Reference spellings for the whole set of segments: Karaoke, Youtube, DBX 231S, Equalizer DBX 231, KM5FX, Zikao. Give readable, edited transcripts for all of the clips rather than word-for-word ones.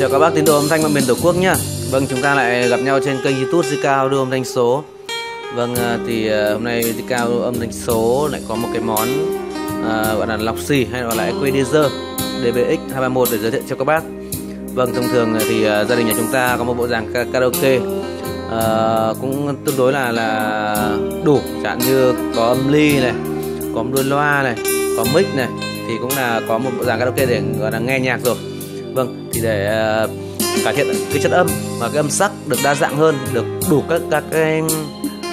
Chào các bác tín đồ âm thanh và miền Tổ quốc nhá. Vâng, chúng ta lại gặp nhau trên kênh YouTube Zikao đưa âm thanh số. Vâng, thì hôm nay Zikao âm thanh số lại có một cái món gọi là lọc xì hay gọi là Equalizer DBX 231 để giới thiệu cho các bác. Vâng, thông thường thì gia đình nhà chúng ta có một bộ dàn karaoke cũng tương đối là đủ, chẳng như có âm ly này, có đuôi loa này, có mic này, thì cũng là có một bộ dàn karaoke để gọi là nghe nhạc rồi. Vâng, thì để cải thiện cái chất âm và cái âm sắc được đa dạng hơn, được đủ các cái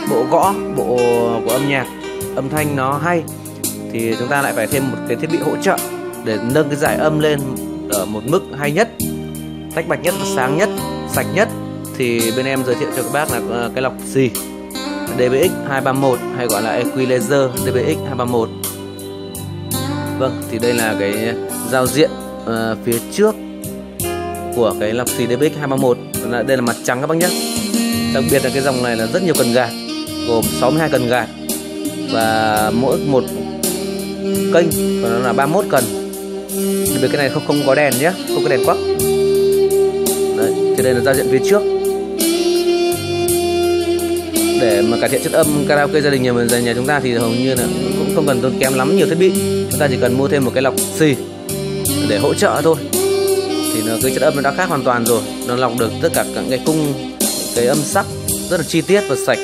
bộ gõ, bộ của âm nhạc, âm thanh nó hay, thì chúng ta lại phải thêm một cái thiết bị hỗ trợ để nâng cái dải âm lên ở một mức hay nhất, tách bạch nhất, sáng nhất, sạch nhất. Thì bên em giới thiệu cho các bác là cái lọc xì DBX 231 hay gọi là Equalizer DBX 231. Vâng, thì đây là cái giao diện phía trước của cái lọc xì DBX 231. Đây là mặt trắng các bác nhé. Đặc biệt là cái dòng này là rất nhiều cần gạt, gồm 62 cần gạt và mỗi một kênh của nó là 31 cần. Đặc biệt cái này không có đèn nhé, không có đèn quắc. Đấy, thì đây là giao diện phía trước. Để mà cải thiện chất âm karaoke gia đình nhà chúng ta thì hầu như là cũng không cần tốn kém lắm nhiều thiết bị. Chúng ta chỉ cần mua thêm một cái lọc xì để hỗ trợ thôi, thì nó cái chất âm nó đã khác hoàn toàn rồi. Nó lọc được tất cả các cái cung, cái âm sắc rất là chi tiết và sạch.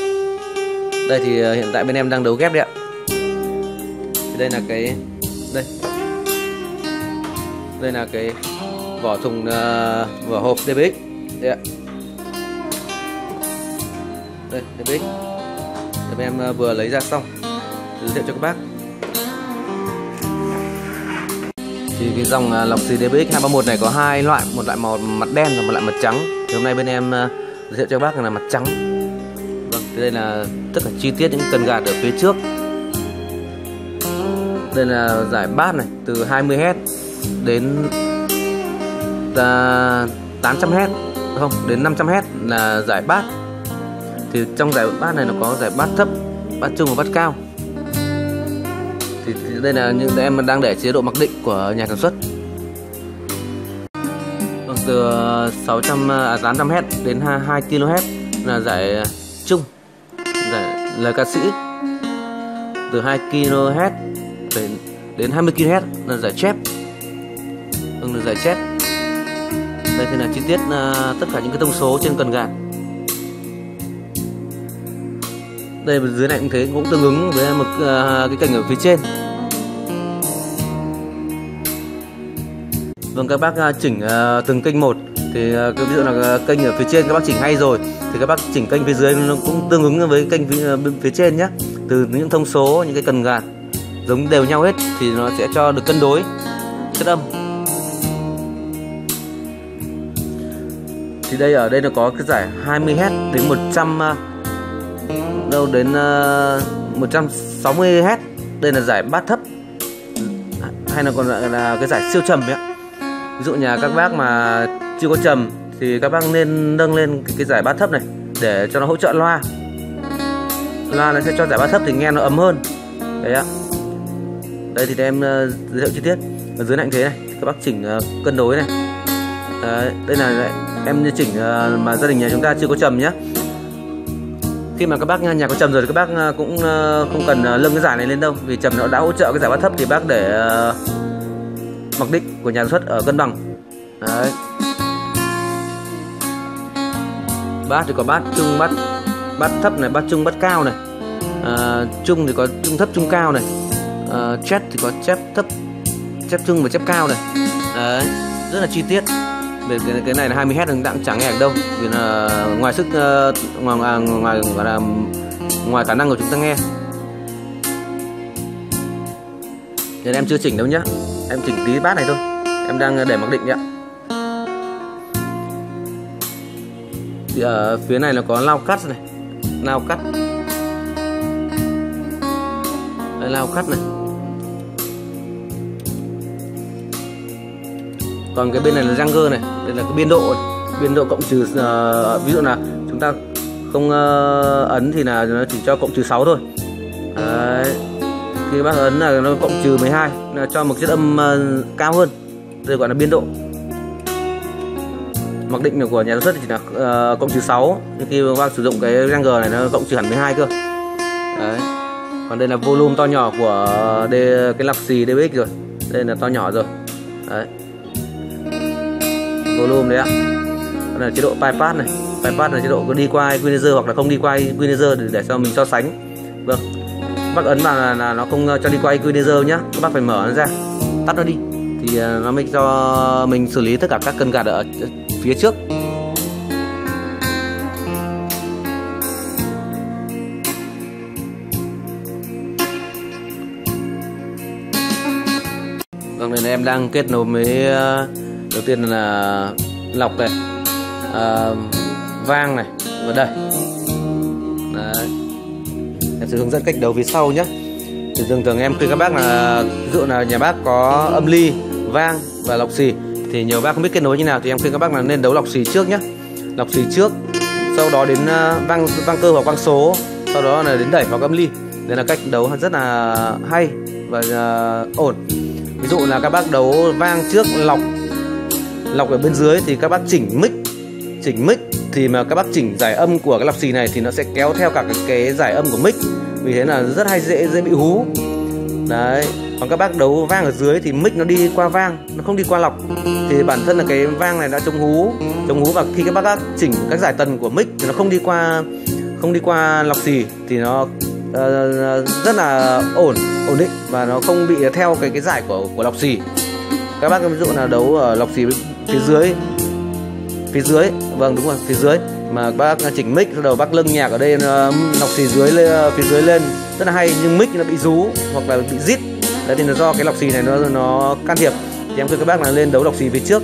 Đây thì hiện tại bên em đang đấu ghép đấy ạ. Thì đây là cái đây là cái vỏ thùng, vỏ hộp DBX đấy ạ. Đây DBX bên em vừa lấy ra xong giới thiệu cho các bác. Thì cái dòng lọc xì DBX 231 này có hai loại, một loại màu mặt đen và một loại mặt trắng. Thì hôm nay bên em giới thiệu cho các bác là mặt trắng. Vâng, thì đây là tất cả chi tiết những cần gạt ở phía trước. Đây là dải bass này, từ 20Hz đến 800Hz, không, đến 500Hz là dải bass. Thì trong dải bass này nó có dải bass thấp, bass trung và bass cao. Thì đây là những em đang để chế độ mặc định của nhà sản xuất. Từ 800Hz đến 2kHz là dải trung, dải lời ca sĩ. Từ 2kHz đến 20kHz là dải chép. Là dải chép. Đây thì là chi tiết tất cả những cái thông số trên cần gạt. Đây dưới này cũng thế, cũng tương ứng với một cái cảnh ở phía trên. Vâng, các bác chỉnh từng kênh một. Thì cái ví dụ là kênh ở phía trên các bác chỉnh hay rồi, thì các bác chỉnh kênh phía dưới nó cũng tương ứng với kênh phía trên nhé. Từ những thông số, những cái cần gạt giống đều nhau hết thì nó sẽ cho được cân đối chất âm. Thì đây ở đây nó có cái giải 20Hz đến 160Hz. Đây là giải bass thấp, hay là còn gọi là cái giải siêu trầm ấy. Ví dụ nhà các bác mà chưa có trầm thì các bác nên nâng lên cái giải bass thấp này để cho nó hỗ trợ loa. Loa nó sẽ cho giải bass thấp thì nghe nó ấm hơn. Đấy ạ. Đây thì em giới thiệu chi tiết. Ở dưới này thế này, các bác chỉnh cân đối này. Đấy, đây là em chỉnh mà gia đình nhà chúng ta chưa có trầm nhé. Khi mà các bác nhà có trầm rồi thì các bác cũng không cần lưng cái giải này lên đâu, vì trầm nó đã hỗ trợ cái giải bass thấp thì bác để mặc định của nhà sản xuất ở cân bằng. Đấy. Bass thì có bass trung, bass thấp này, bass trung, bass cao này. Trung thì có trung thấp, trung cao này. Chép thì có chép thấp, chép trung và chép cao này. Đấy, rất là chi tiết. Về cái này là 20Hz thì cũng chẳng nghe được đâu, vì là ngoài sức ngoài khả năng của chúng ta nghe. Nên em chưa chỉnh đâu nhá. Em chỉnh tí bass này thôi. Em đang để mặc định đấy ạ. Thì ở phía này là có lao cắt này. Lao cắt. Đây, lao cắt này. Còn cái bên này là Janger này. Đây là cái biên độ này. Biên độ cộng trừ, ví dụ là chúng ta không ấn thì là nó chỉ cho cộng trừ 6 thôi. Đấy. Khi bác ấn là nó cộng trừ 12, là cho một chất âm cao hơn. Đây gọi là biên độ. mặc định của nhà sản xuất thì là cộng trừ 6, nhưng khi bác sử dụng cái Ranger này nó cộng trừ hẳn 12 cơ. Đấy. Còn đây là volume to nhỏ của cái lọc xì DBX rồi. Đây là to nhỏ rồi. Đấy. Volume đấy ạ. Còn là chế độ bypass này. Bypass là chế độ có đi qua equalizer hoặc là không đi qua equalizer để cho mình so sánh. Vâng. Bác ấn vào là nó không cho đi qua equalizer nhá. Các bác phải mở nó ra, tắt nó đi thì nó mới cho mình xử lý tất cả các cân gạt ở phía trước. Vâng, nên em đang kết nối với đầu tiên là lọc này, vang này và đây. Đấy. Em sẽ hướng dẫn cách đấu phía sau nhé. Thì thường em khuyên các bác là ví dụ là nhà bác có âm ly, vang và lọc xì thì nhiều bác không biết kết nối như nào, thì em khuyên các bác là nên đấu lọc xì trước nhé. Lọc xì trước, sau đó đến vang cơ hoặc vang số, sau đó là đến đẩy hoặc âm ly. Đây là cách đấu rất là hay và ổn. Ví dụ là các bác đấu vang trước, lọc ở bên dưới thì các bác chỉnh mic thì mà các bác chỉnh giải âm của cái lọc xì này thì nó sẽ kéo theo cả cái giải âm của mic, vì thế là rất hay dễ bị hú. Đấy. Còn các bác đấu vang ở dưới thì mic nó đi qua vang, nó không đi qua lọc, thì bản thân là cái vang này đã chống hú, và khi các bác chỉnh các giải tần của mic thì nó không đi qua lọc xì thì nó rất là ổn định và nó không bị theo cái giải của lọc xì. Các bác ví dụ là đấu ở lọc xì phía dưới, vâng đúng rồi, phía dưới mà bác chỉnh mic, đầu bác lưng nhạc ở đây lọc xì phía dưới lên rất là hay, nhưng mic nó bị rú hoặc là bị rít. Đấy thì là do cái lọc xì này nó can thiệp. Thì em khuyên các bác là lên đấu lọc xì phía trước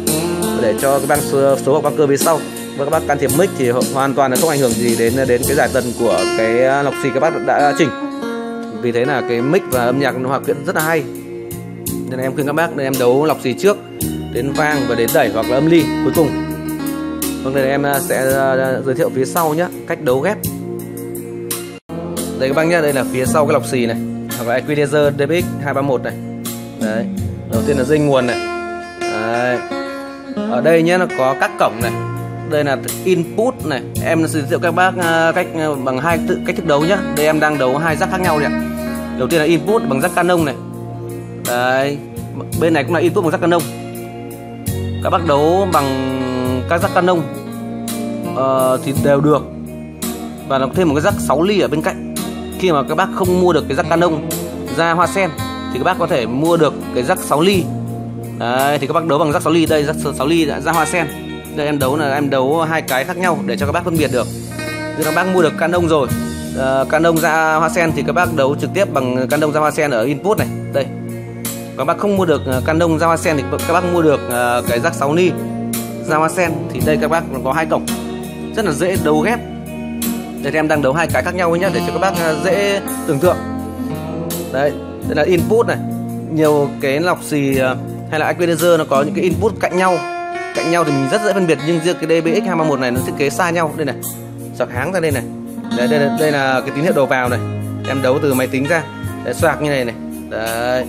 để cho các bác số hoặc bác cơ phía sau, và các bác can thiệp mic thì hoàn toàn là không ảnh hưởng gì đến cái giải tần của cái lọc xì các bác đã chỉnh. Vì thế là cái mic và âm nhạc nó hòa quyện rất là hay. Nên em khuyên các bác nên em đấu lọc xì trước, đến vang và đến đẩy hoặc là âm ly cuối cùng. Vâng, đây em sẽ giới thiệu phía sau nhé, cách đấu ghép. Đây các bác nhé, đây là phía sau cái lọc xì này, hoặc là Equalizer DBX 231 này. Đấy, đầu tiên là dây nguồn này. Đấy. Ở đây nhé, nó có các cổng này. Đây là input này. Em sẽ giới thiệu các bác cách bằng hai cách thức đấu nhé. Đây em đang đấu hai rắc khác nhau này. Đầu tiên là input bằng rắc Canon này. Đấy, bên này cũng là input bằng rắc Canon. Các bác đấu bằng các rắc Canon thì đều được, và làm thêm một cái rắc 6 ly ở bên cạnh. Khi mà các bác không mua được cái rắc Canon ra hoa sen thì các bác có thể mua được cái rắc 6 ly. Đấy, thì các bác đấu bằng rắc 6 ly, đây rắc 6 ly ra hoa sen. Đây em đấu hai cái khác nhau để cho các bác phân biệt được. Nếu các bác mua được Canon rồi, Canon ra hoa sen thì các bác đấu trực tiếp bằng Canon ra hoa sen ở input này. Đây. Các bác không mua được Canon ra hoa sen thì các bác mua được cái rắc 6 ly ra hoa sen. Thì đây các bác có hai cổng, rất là dễ đấu ghép. Đây em đang đấu hai cái khác nhau nhé, để cho các bác dễ tưởng tượng. Đấy, đây là input này. Nhiều cái lọc xì hay là equalizer nó có những cái input cạnh nhau thì mình rất dễ phân biệt, nhưng riêng cái DBX 231 này nó thiết kế xa nhau. Đây này, xoạc háng ra đây này. Đấy, đây là cái tín hiệu đầu vào này. Em đấu từ máy tính ra. Đấy, xoạc như này này. Đấy.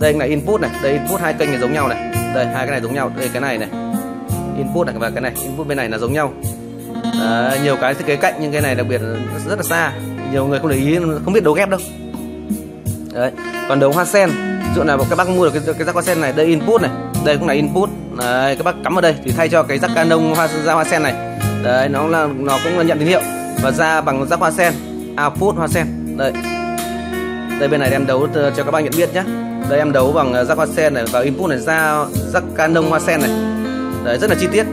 Đây là input này. Đây input hai kênh này giống nhau này. Đây hai cái này giống nhau. Đây cái này này. Input này và cái này, input bên này là giống nhau. Đấy, nhiều cái thiết kế cạnh, nhưng cái này đặc biệt rất là xa, nhiều người không để ý, không biết đấu ghép đâu. Đấy. Còn đấu hoa sen, ví dụ là các bác mua được cái rắc hoa sen này, đây input này, đây cũng là input. Đấy, các bác cắm vào đây thì thay cho cái rắc Canon ra hoa sen này. Đấy, nó cũng là nhận tín hiệu và ra bằng rắc hoa sen, output hoa sen. Đây. Đây bên này em đấu cho các bác nhận biết nhé. Đây em đấu bằng rắc hoa sen này và input này ra rắc Canon hoa sen này. Đấy, rất là chi tiết.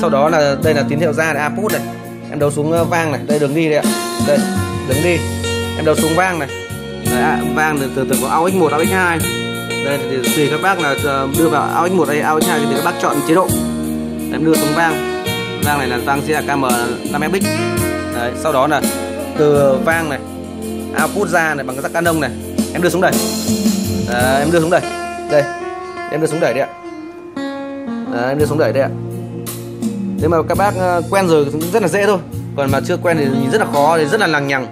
Sau đó là đây là tín hiệu ra là output này. Em đấu xuống vang này, đây đường đi đây ạ. Đây, đường đi. Em đấu xuống vang này. Đấy, vang từ có aux 1, aux 2. Đây thì tùy các bác là đưa vào aux 1 hay aux 2 thì các bác chọn chế độ. Đấy, em đưa xuống vang. Vang này là vang sẽ là KM5FX. Đấy, sau đó là từ vang này output ra này bằng cái rắc Canon này. Em đưa xuống đẩy. Đấy, em đưa xuống đẩy. Đây. Em đưa xuống đẩy đây ạ. Đấy, em đưa xuống đẩy đây ạ. Nếu mà các bác quen rồi rất là dễ thôi, còn mà chưa quen thì rất là khó, thì rất là lằng nhằng.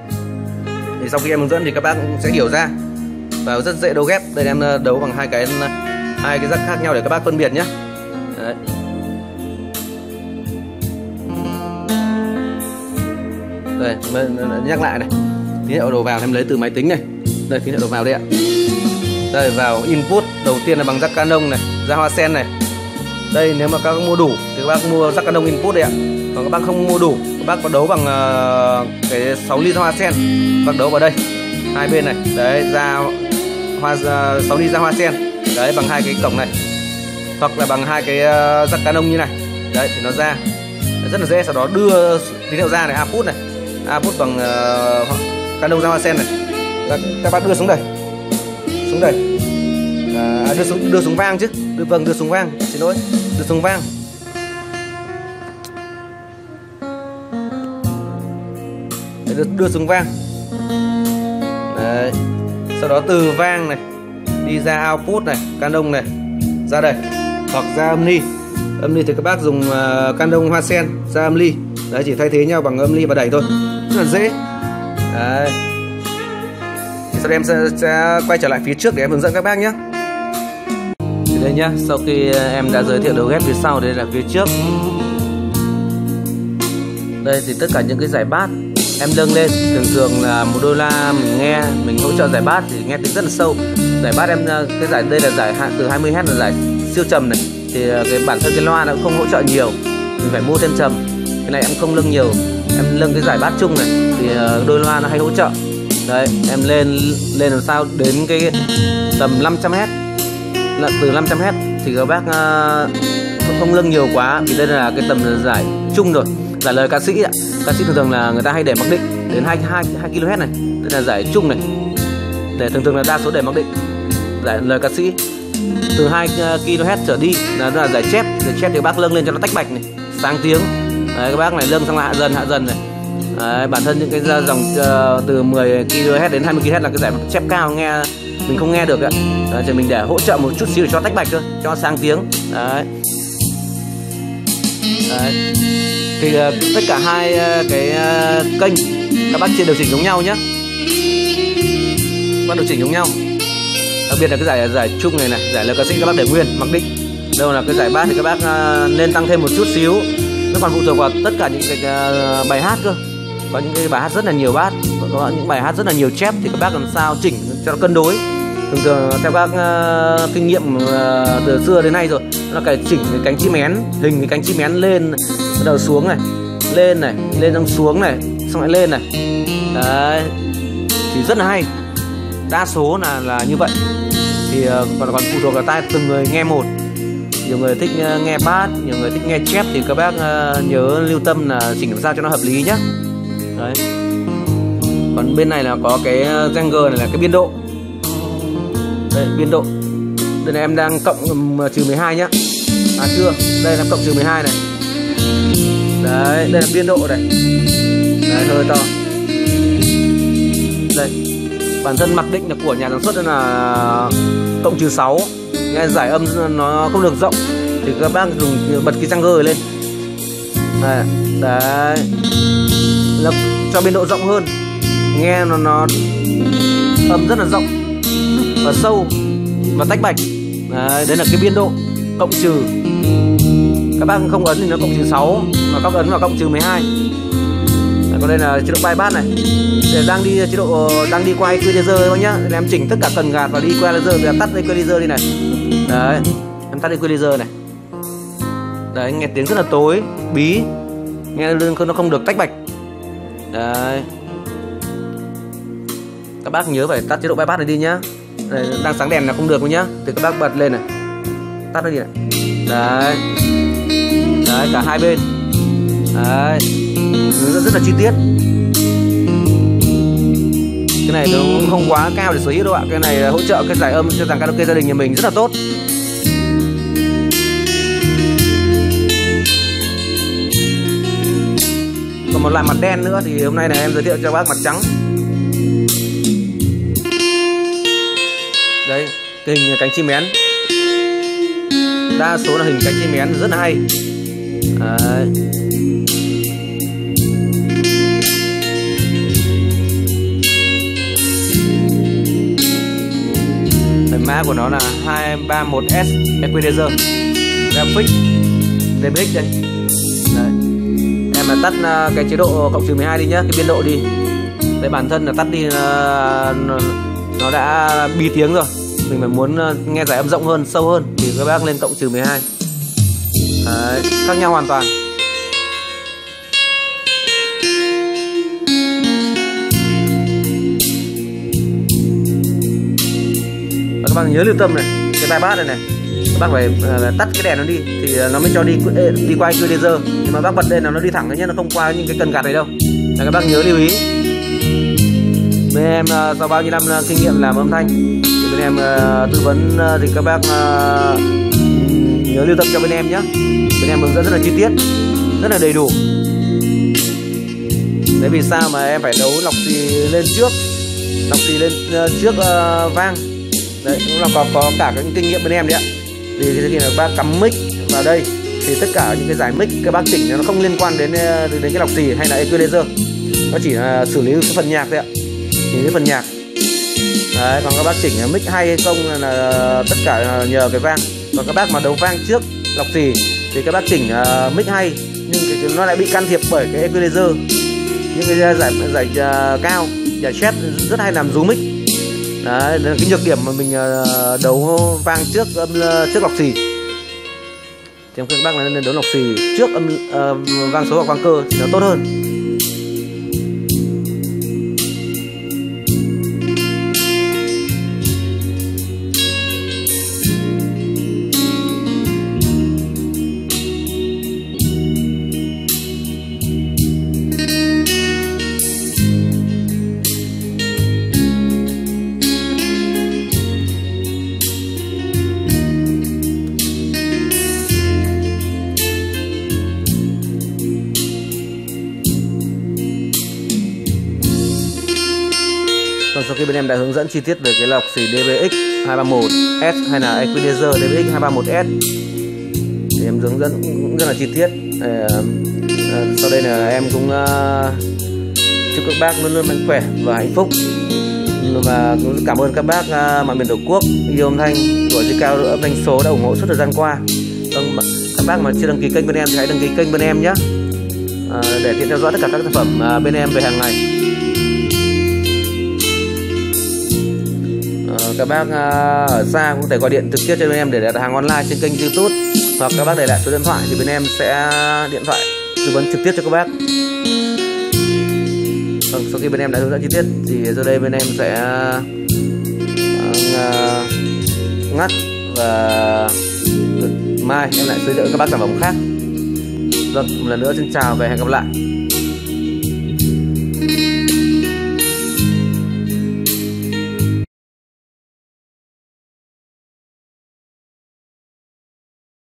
Thì sau khi em hướng dẫn thì các bác cũng sẽ hiểu ra và rất dễ đấu ghép. Đây em đấu bằng hai cái rắc khác nhau để các bác phân biệt nhé. Đấy. Đây, nhắc lại này. Tín hiệu đầu vào em lấy từ máy tính này. Đây, tín hiệu đầu vào đây ạ. Đây, vào input đầu tiên là bằng jack Canon này, ra hoa sen này. Đây, nếu mà các bác mua đủ thì các bác mua jack Canon input đây ạ. Còn các bác không mua đủ, các bác có đấu bằng cái 6 ly hoa sen. Các bác đấu vào đây, hai bên này. Đấy, ra hoa 6 ly ra hoa sen. Đấy, bằng hai cái cổng này. Hoặc là bằng hai cái jack Canon như này. Đấy, thì nó ra rất là dễ. Sau đó đưa tín hiệu ra này, output này, output bằng Canon ra hoa sen này. Các bác đưa xuống đây, xuống đây, đưa xuống vang chứ, đưa xuống vang, xin lỗi, đưa xuống vang. Đấy, đưa xuống vang. Đấy, sau đó từ vang này đi ra output này, Canon này, ra đây, hoặc ra âm ly. Âm ly thì các bác dùng Canon hoa sen ra âm ly. Đấy, chỉ thay thế nhau bằng âm ly và đẩy thôi, rất là dễ. Đấy. Sau đây em sẽ quay trở lại phía trước để em hướng dẫn các bác nhé. Thì đây nhá, sau khi em đã giới thiệu đầu ghép phía sau, đây là phía trước. Đây thì tất cả những cái giải bát em nâng lên, thường là $1 mình nghe, mình hỗ trợ giải bát thì nghe tiếng rất là sâu. Giải bát em, cái giải đây là giải từ 20Hz là giải siêu trầm này, thì cái bản thân cái loa nó cũng không hỗ trợ nhiều, mình phải mua thêm trầm. Cái này em không nâng nhiều, em nâng cái giải bát chung này thì đôi loa nó hay hỗ trợ. Đấy, em lên làm sao đến cái tầm 500Hz, là từ 500Hz thì các bác không nâng nhiều quá, vì đây là cái tầm giải chung rồi, là lời ca sĩ ạ. Ca sĩ thường là người ta hay để mặc định đến 2 kHz này, đây là giải chung này, để thường là đa số để mặc định giải lời ca sĩ. Từ 2 kHz trở đi là giải chép. Giải chép thì các bác nâng lên cho nó tách bạch này, sáng tiếng. Đấy, các bác này nâng sang hạ dần này. Đấy, bản thân những cái dòng từ 10 kHz đến 20 kHz là cái giải chép cao, nghe mình không nghe được ạ. Đấy, thì mình để hỗ trợ một chút xíu để cho tách bạch thôi, cho sáng tiếng. Đấy. Đấy. Thì tất cả hai cái kênh các bác điều chỉnh giống nhau nhé. Các bác điều chỉnh giống nhau. Đặc biệt là cái giải chung này này, giải lời ca sĩ các bác để nguyên mặc định. Đâu là cái giải bát thì các bác nên tăng thêm một chút xíu. Nó còn phụ thuộc vào tất cả những cái bài hát cơ. Có những cái bài hát rất là nhiều bát, có những bài hát rất là nhiều chép thì các bác làm sao chỉnh cho nó cân đối. Thường theo các kinh nghiệm từ xưa đến nay rồi, nó là cái chỉnh cái cánh chim én, hình cái cánh chim én lên, bắt đầu xuống này, lên này, lên xong xuống này, xong lại lên này. Đấy, thì rất là hay. Đa số là như vậy. Thì còn phụ thuộc vào tai từng người nghe một. Nhiều người thích nghe bass, nhiều người thích nghe chép thì các bác nhớ lưu tâm là chỉnh làm sao cho nó hợp lý nhé. Đấy. Còn bên này là có cái Zenger này là cái biên độ. Đây, biên độ. Đây là em đang cộng trừ 12 nhá. À chưa, đây là cộng trừ 12 này. Đấy, đây là biên độ này. Đấy, hơi to. Đây. Bản thân mặc định là của nhà sản xuất nên là cộng trừ 6. Nghe giải âm nó không được rộng thì các bác dùng bật cái Zenger lên. Đấy. Đấy. Là cho biên độ rộng hơn, nghe nó âm rất là rộng và sâu và tách bạch. Đấy là cái biên độ cộng trừ. Các bác không ấn thì nó cộng trừ 6, mà các ấn vào cộng trừ 12. Đấy, còn đây là chế độ bypass này, để đang đi chế độ đang đi qua Equalizer các bác nhá. Để em chỉnh tất cả cần gạt và đi Equalizer, em tắt Equalizer đi này. Đấy, em tắt Equalizer này. Đấy, nghe tiếng rất là tối bí, nghe nó không được tách bạch. Đấy. Các bác nhớ phải tắt chế độ bypass này đi nhá. Đây, đang sáng đèn là không được nhá. Thì các bác bật lên này, tắt nó đi này. Đấy. Đấy, cả hai bên. Đấy, rất là chi tiết. Cái này nó cũng không quá cao để sở hữu đâu ạ. Cái này hỗ trợ cái giải âm cho dàn karaoke gia đình nhà mình rất là tốt. Còn một loại mặt đen nữa thì hôm nay là em giới thiệu cho các bác mặt trắng. Đấy, cái hình cánh chim én. Đa số là hình cánh chim én rất là hay. Đấy. Cái mã của nó là 231S Equalizer DBX DBX đây. Đấy. em là tắt cái chế độ cộng trừ 12 đi nhá, cái biên độ đi. Đấy, bản thân là tắt đi nó đã bí tiếng rồi, mình phải muốn nghe giải âm rộng hơn, sâu hơn thì các bác lên cộng trừ 12. Đấy, khác nhau hoàn toàn. Và các bạn nhớ lưu tâm này, cái tai bát này này, các bác phải tắt cái đèn nó đi thì nó mới cho đi qua equalizer. Nhưng mà bác bật lên là nó đi thẳng đấy nhé, nó không qua những cái cần gạt này đâu. Là các bác nhớ lưu ý. Bên em sau bao nhiêu năm kinh nghiệm làm âm thanh thì bên em tư vấn thì các bác nhớ lưu tâm cho bên em nhé. Bên em hướng dẫn rất là chi tiết, rất là đầy đủ. Đấy vì sao mà em phải đấu lọc xì lên trước, lọc xì lên trước vang. Đấy cũng là có cả những kinh nghiệm bên em đấy ạ. Vì thế khi là các bác cắm mic vào đây thì tất cả những cái giải mic các bác chỉnh nó không liên quan đến cái lọc xì hay là equalizer. Nó chỉ là xử lý cái phần nhạc thôi ạ, cái phần nhạc. Đấy, còn các bác chỉnh mic hay hay không là tất cả là nhờ cái vang. Còn các bác mà đấu vang trước lọc xì thì các bác chỉnh mic hay nhưng nó lại bị can thiệp bởi cái equalizer. Những cái giải cao, giải chép rất hay làm rú mic. Đấy, là cái nhược điểm mà mình đấu vang trước trước lọc xì. Thì em khuyên các bác là nên đấu lọc xì trước vang số hoặc vang cơ thì nó tốt hơn. Sau khi bên em đã hướng dẫn chi tiết về cái lọc xì DBX 231S hay là Equalizer DBX 231S thì em hướng dẫn cũng rất là chi tiết. Sau đây là em cũng chúc các bác luôn luôn mạnh khỏe và hạnh phúc, và cũng cảm ơn các bác mọi miền tổ quốc yêu âm thanh của chiếc cao âm thanh số đã ủng hộ suốt thời gian qua. Các bác mà chưa đăng ký kênh bên em thì hãy đăng ký kênh bên em nhé, để tiện theo dõi tất cả các sản phẩm bên em về hàng ngày. Các bác ở xa cũng có thể gọi điện trực tiếp cho bên em để đặt hàng online trên kênh YouTube, hoặc các bác để lại số điện thoại thì bên em sẽ điện thoại tư vấn trực tiếp cho các bác. Sau khi bên em đã hướng dẫn chi tiết thì giờ đây bên em sẽ ngắt, và mai em lại giới thiệu các bác sản phẩm khác. Một lần nữa xin chào và hẹn gặp lại.